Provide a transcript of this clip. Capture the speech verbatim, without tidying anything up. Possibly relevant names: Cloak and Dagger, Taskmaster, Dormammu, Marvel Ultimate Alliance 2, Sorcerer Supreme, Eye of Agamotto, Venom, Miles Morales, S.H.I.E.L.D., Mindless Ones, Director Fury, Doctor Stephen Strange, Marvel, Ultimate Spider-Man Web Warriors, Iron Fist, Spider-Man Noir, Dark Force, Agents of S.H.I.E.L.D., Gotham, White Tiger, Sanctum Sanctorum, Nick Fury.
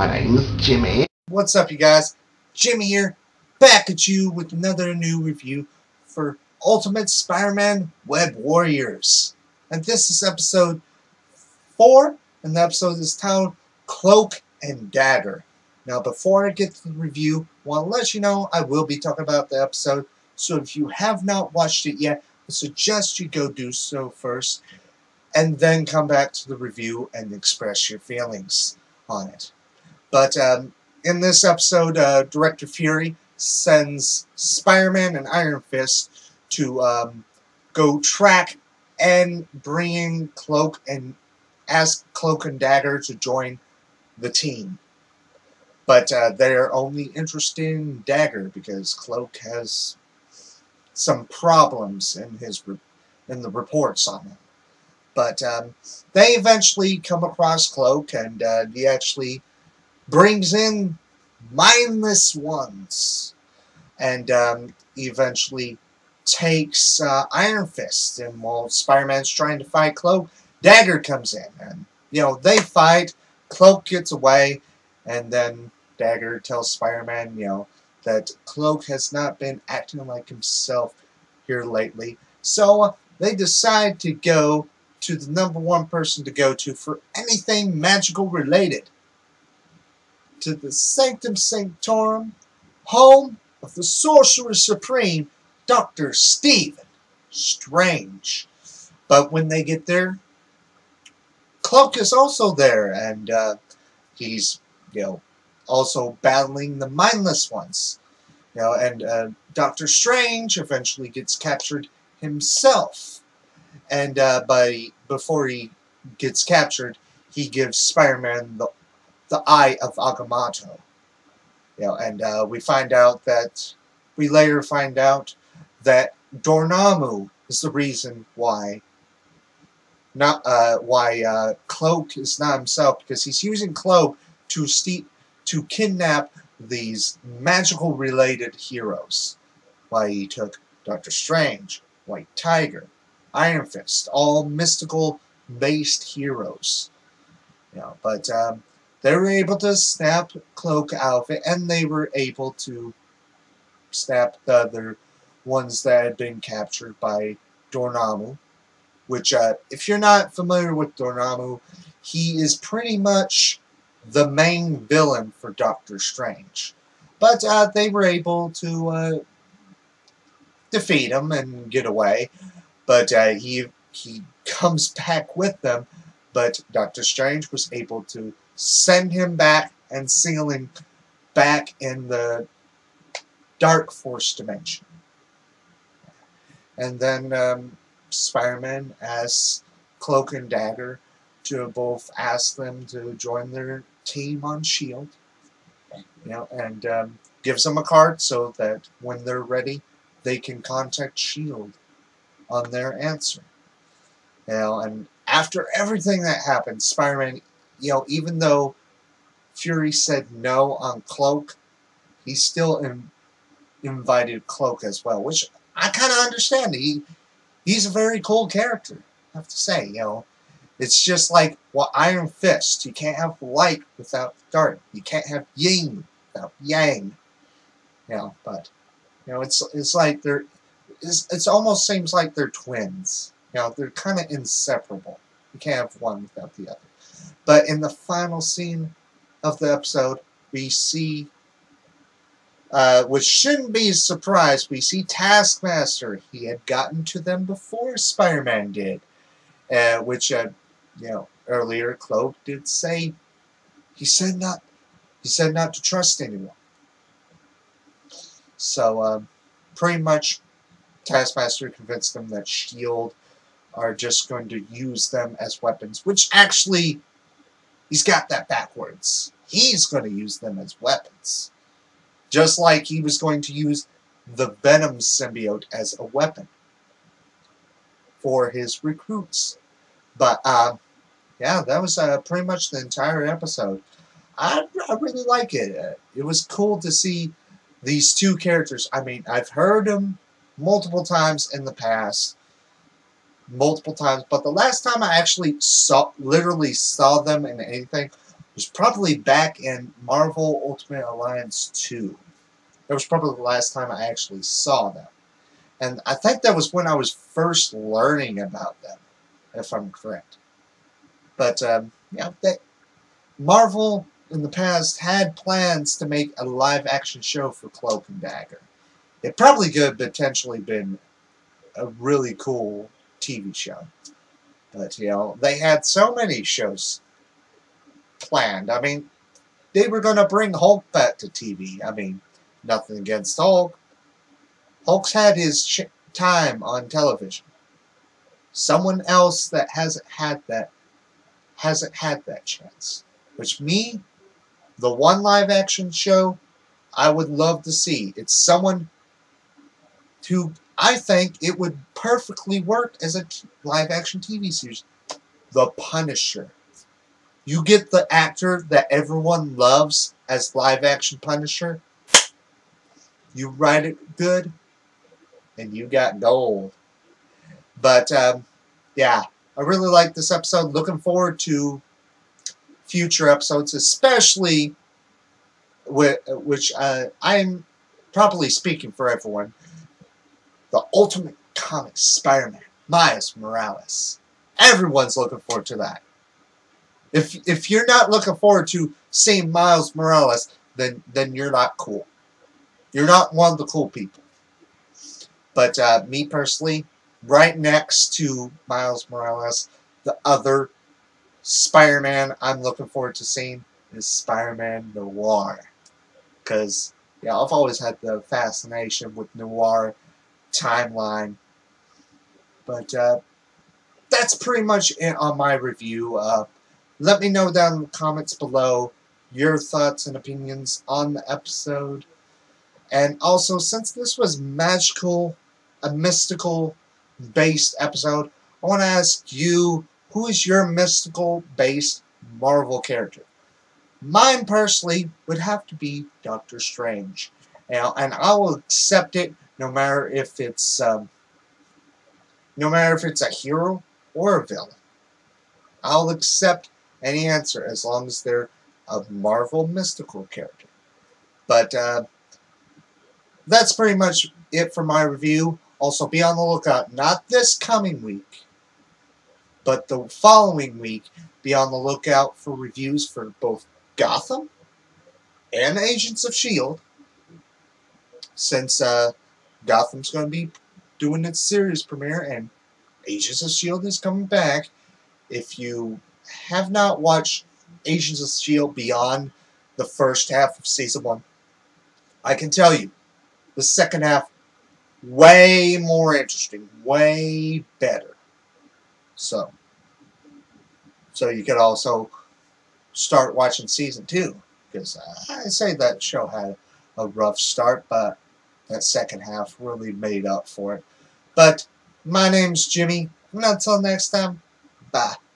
My name is Jimmy. What's up, you guys? Jimmy here, back at you with another new review for Ultimate Spider-Man Web Warriors. And this is episode four, and the episode is titled Cloak and Dagger. Now, before I get to the review, I want to let you know I will be talking about the episode, so if you have not watched it yet, I suggest you go do so first, and then come back to the review and express your feelings on it. But um, in this episode, uh, Director Fury sends Spider-Man and Iron Fist to um, go track and bring in Cloak and ask Cloak and Dagger to join the team. But uh, they're only interested in Dagger because Cloak has some problems in his in the reports on him. But um, they eventually come across Cloak, and uh, he actually brings in Mindless Ones, and um, eventually takes uh, Iron Fist. And while Spider-Man's trying to fight Cloak, Dagger comes in, and you know they fight. Cloak gets away, and then Dagger tells Spider-Man, you know, that Cloak has not been acting like himself here lately. So uh, they decide to go to the number one person to go to for anything magical related, to the Sanctum Sanctorum, home of the Sorcerer Supreme, Doctor Stephen Strange. But when they get there, Cloak is also there, and uh, he's, you know, also battling the Mindless Ones. You know, and uh, Doctor Strange eventually gets captured himself. And uh, by, before he gets captured, he gives Spider-Man the, the Eye of Agamotto. You know, and uh, we find out that, we later find out that Dormammu is the reason why, not uh, why uh, Cloak is not himself, because he's using Cloak to steep, to kidnap these magical-related heroes. Why he took Doctor Strange, White Tiger, Iron Fist, all mystical-based heroes. You know, but um, they were able to snap Cloak out of it, and they were able to snap the other ones that had been captured by Dormammu, which, uh, if you're not familiar with Dormammu, he is pretty much the main villain for Doctor Strange. But uh, they were able to uh, defeat him and get away. But uh, he, he comes back with them, but Doctor Strange was able to send him back and seal him back in the Dark Force dimension. And then um, Spider-Man asks Cloak and Dagger to both ask them to join their team on S H I E L D, you know, and um, gives them a card so that when they're ready, they can contact S H I E L D on their answer. You know, and after everything that happened, Spider-Man, you know, even though Fury said no on Cloak, he still in, invited Cloak as well, which I kind of understand. He, he's a very cool character, I have to say. You know, it's just like, well, Iron Fist. You can't have light without dark. You can't have yin without yang. You know, but you know, it's it's like they're. It almost seems like they're twins. You know, they're kind of inseparable. You can't have one without the other. But in the final scene of the episode, we see, uh, which shouldn't be a surprise, we see Taskmaster. He had gotten to them before Spider-Man did, uh, which, uh, you know, earlier Cloak did say he said not. He said not to trust anyone. So, um, pretty much, Taskmaster convinced them that S H I E L D are just going to use them as weapons, which actually, he's got that backwards. He's going to use them as weapons. Just like he was going to use the Venom symbiote as a weapon for his recruits. But, uh, yeah, that was uh, pretty much the entire episode. I, I really like it. Uh, it was cool to see these two characters. I mean, I've heard them multiple times in the past, multiple times, but the last time I actually saw, literally saw them in anything was probably back in Marvel Ultimate Alliance two. That was probably the last time I actually saw them. And I think that was when I was first learning about them, if I'm correct. But, um, yeah, that Marvel in the past had plans to make a live-action show for Cloak and Dagger. It probably could have potentially been a really cool T V show. But, you know, they had so many shows planned. I mean, they were going to bring Hulk back to T V. I mean, nothing against Hulk. Hulk's had his sh time on television. Someone else that hasn't had that hasn't had that chance. Which me, the one live action show I would love to see. It's someone who I think it would perfectly work as a live action T V series. The Punisher. You get the actor that everyone loves as live action Punisher. You write it good, and you got gold. But, um, yeah, I really like this episode. Looking forward to future episodes, especially with, which uh, I'm probably speaking for everyone. The Ultimate Comics Spider-Man, Miles Morales. Everyone's looking forward to that. If if you're not looking forward to seeing Miles Morales, then then you're not cool. You're not one of the cool people. But uh, me personally, right next to Miles Morales, the other Spider-Man I'm looking forward to seeing is Spider-Man Noir. Because, yeah, I've always had the fascination with Noir timeline. But uh, that's pretty much it on my review. Uh, let me know down in the comments below your thoughts and opinions on the episode. And also, since this was magical, a mystical-based episode, I want to ask you, who is your mystical-based Marvel character? Mine, personally, would have to be Doctor Strange. Now, and I will accept it no matter if it's, um, no matter if it's a hero or a villain. I'll accept any answer as long as they're a Marvel mystical character. But, uh... that's pretty much it for my review. Also, be on the lookout, not this coming week, but the following week, be on the lookout for reviews for both Gotham and Agents of S H I E L D, since uh, Gotham's going to be doing its series premiere, and Agents of S H I E L D is coming back. If you have not watched Agents of S H I E L D beyond the first half of Season one, I can tell you, the second half, way more interesting, way better. So, so you could also start watching season two, because I say that show had a rough start, but that second half really made up for it. But my name's Jimmy, and until next time, bye.